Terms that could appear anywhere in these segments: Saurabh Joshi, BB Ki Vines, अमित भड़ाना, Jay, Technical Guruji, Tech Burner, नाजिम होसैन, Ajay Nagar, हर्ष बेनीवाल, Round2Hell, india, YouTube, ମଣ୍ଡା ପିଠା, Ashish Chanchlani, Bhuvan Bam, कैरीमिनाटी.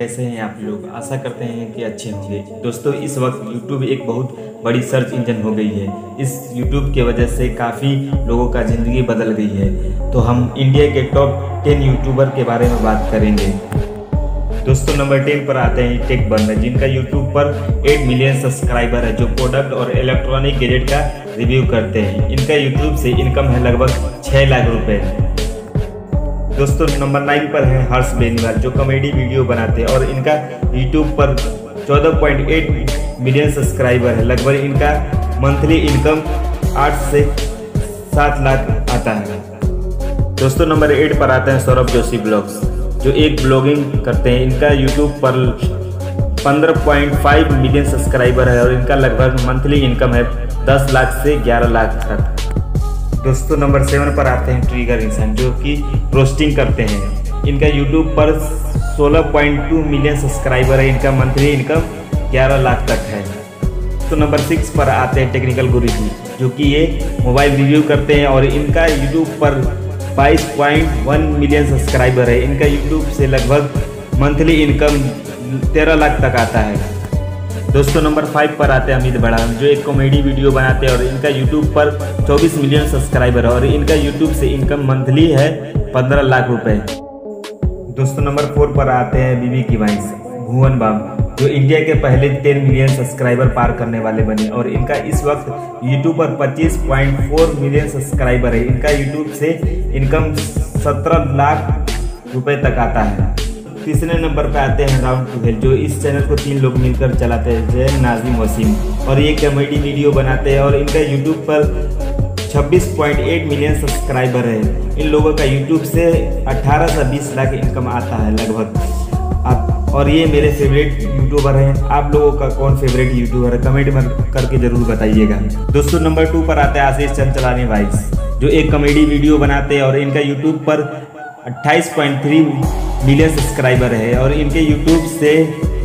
कैसे हैं आप लोग, आशा करते हैं कि अच्छे होंगे। दोस्तों, इस वक्त YouTube एक बहुत बड़ी सर्च इंजन हो गई है। इस YouTube के वजह से काफ़ी लोगों का ज़िंदगी बदल गई है। तो हम इंडिया के टॉप 10 यूट्यूबर के बारे में बात करेंगे। दोस्तों, नंबर 10 पर आते हैं टेक बर्नर, जिनका YouTube पर 8 मिलियन सब्सक्राइबर है, जो प्रोडक्ट और इलेक्ट्रॉनिक गैजेट का रिव्यू करते हैं। इनका यूट्यूब से इनकम है लगभग 6 लाख रुपये। दोस्तों, नंबर 9 पर है हर्ष बेनीवाल, जो कॉमेडी वीडियो बनाते हैं और इनका यूट्यूब पर 14.8 मिलियन सब्सक्राइबर है। लगभग इनका मंथली इनकम 8 से 7 लाख आता है। दोस्तों, नंबर 8 पर आते हैं सौरभ जोशी ब्लॉग्स, जो एक ब्लॉगिंग करते हैं। इनका यूट्यूब पर 15.5 मिलियन सब्सक्राइबर है और इनका लगभग मंथली इनकम है 10 लाख से 11 लाख तक। दोस्तों, नंबर 7 पर आते हैं ट्रिगर इंसान, जो कि रोस्टिंग करते हैं। इनका यूट्यूब पर 16.2 मिलियन सब्सक्राइबर है। इनका मंथली इनकम 11 लाख तक है। तो नंबर 6 पर आते हैं टेक्निकल गुरुजी, जो कि ये मोबाइल रिव्यू करते हैं और इनका यूट्यूब पर 22.1 मिलियन सब्सक्राइबर है। इनका यूट्यूब से लगभग मंथली इनकम 13 लाख तक आता है। दोस्तों, नंबर 5 पर आते हैं अमित भड़ाना, जो एक कॉमेडी वीडियो बनाते हैं और इनका यूट्यूब पर 24 मिलियन सब्सक्राइबर है और इनका यूट्यूब से इनकम मंथली है 15 लाख रुपए। दोस्तों, नंबर 4 पर आते हैं बीबी की वाइंस भुवन बाम, जो इंडिया के पहले 10 मिलियन सब्सक्राइबर पार करने वाले बने और इनका इस वक्त यूट्यूब पर 25.4 मिलियन सब्सक्राइबर है। इनका यूट्यूब से इनकम 17 लाख रुपये तक आता है। तीसरे नंबर पर आते हैं Round2Hell, जो इस चैनल को 3 लोग मिलकर चलाते हैं, जय, नाजिम होसैन, और ये कॉमेडी वीडियो बनाते हैं और इनका यूट्यूब पर 26.8 मिलियन सब्सक्राइबर है। इन लोगों का यूट्यूब से 18 से 20 लाख इनकम आता है लगभग। और ये मेरे फेवरेट यूट्यूबर हैं। आप लोगों का कौन फेवरेट यूट्यूबर है, कमेंट करके ज़रूर बताइएगा। दोस्तों, नंबर 2 पर आते हैं आशीष चंचलानी वाइस, जो एक कॉमेडी वीडियो बनाते हैं और इनका यूट्यूब पर 28.3 मिलियन सब्सक्राइबर है और इनके यूट्यूब से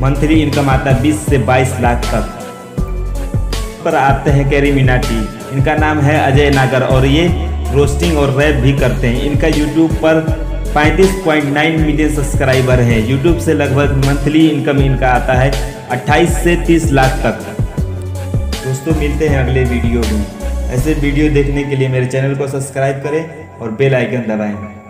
मंथली इनकम आता है 20 से 22 लाख तक। पर आते हैं कैरीमिनाटी, इनका नाम है अजय नागर और ये रोस्टिंग और रैप भी करते हैं। इनका यूट्यूब पर 35.9 मिलियन सब्सक्राइबर है। यूट्यूब से लगभग मंथली इनकम इनका आता है 28 से 30 लाख तक। दोस्तों, मिलते हैं अगले वीडियो में। ऐसे वीडियो देखने के लिए मेरे चैनल को सब्सक्राइब करें और बेल आइकन दबाएँ।